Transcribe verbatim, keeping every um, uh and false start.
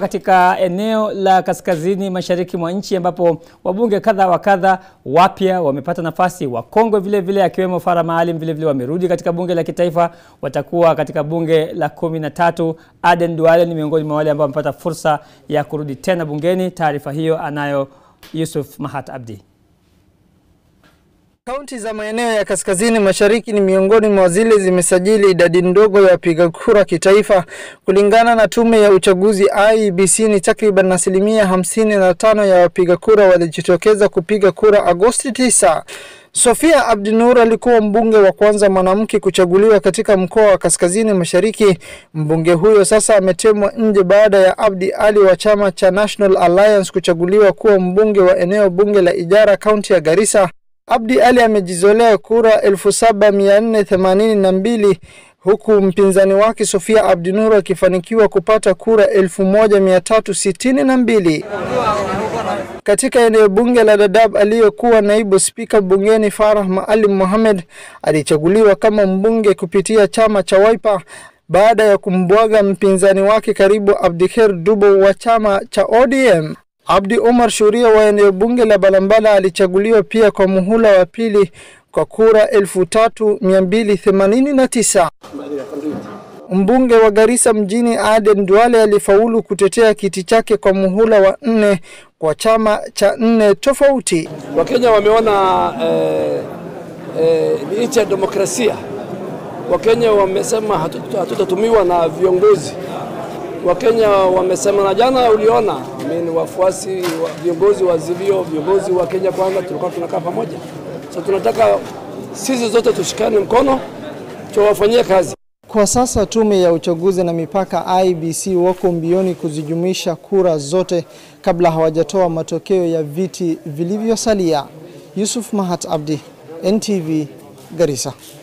Katika eneo la kaskazini mashariki mwa nchi ambapo wabunge kadha wa kadha wapya wamepata nafasi, wakongwe vile vile akiwemo Farah Maalim vile vile wamerudi katika bunge la kitaifa, watakuwa katika bunge la kumi na tatu. Aden Duale ni miongoni mwa wale ambao wamepata fursa ya kurudi tena bungeni. Taarifa hiyo anayo Yusuf Mahat Abdi. Kaunti za maeneo ya kaskazini mashariki ni miongoni mwa zile zimesajili idadi ndogo ya wapiga kura kitaifa. Kulingana na tume ya uchaguzi I B C, ni takriban asilimia hamsini na tano ya wapiga kura walijitokeza kupiga kura Agosti tisa. Sophia Abdi Noor alikuwa mbunge wa kwanza mwanamke kuchaguliwa katika mkoa wa kaskazini mashariki. Mbunge huyo sasa ametemwa nje baada ya Abdi Ali wa chama cha National Alliance kuchaguliwa kuwa mbunge wa eneo bunge la Ijara, kaunti ya Garissa. Abdi Ali amejizolea kura elfu saba mia nne themanini na mbili huku mpinzani wake Sophia Abdi Noor akifanikiwa kupata kura elfu moja mia tatu sitini na mbili. Katika eneo bunge la Dadab, aliyokuwa naibu spika bungeni Farah Maalim Mohamed alichaguliwa kama mbunge kupitia chama cha Wiper baada ya kumbwaga mpinzani wake karibu Abdi Kher Dubo wa chama cha O D M. Abdi Omar Shuria wa eneo bunge la Balambala alichaguliwa pia kwa muhula wa pili kwa kura elfu tatu mia mbili themanini na tisa. Mbunge wa Garissa mjini Aden Duale alifaulu kutetea kiti chake kwa muhula wa nne kwa chama cha nne tofauti. Wakenya wameona eh, eh, licha ya demokrasia, Wakenya wamesema hatutatumiwa na viongozi. Wakenya wamesema, na jana uliona mimi wafuasi wa viongozi wa Z B O, viongozi wa Kenya kwanza, tulikuwa tunakaa pamoja. So tunataka sisi zote tushikane mkono tuwafanyie kazi. Kwa sasa tume ya uchaguzi na mipaka I B C wako mbioni kuzijumuisha kura zote kabla hawajatoa matokeo ya viti vilivyosalia. Yusuf Mahat Abdi, N T V, Garissa.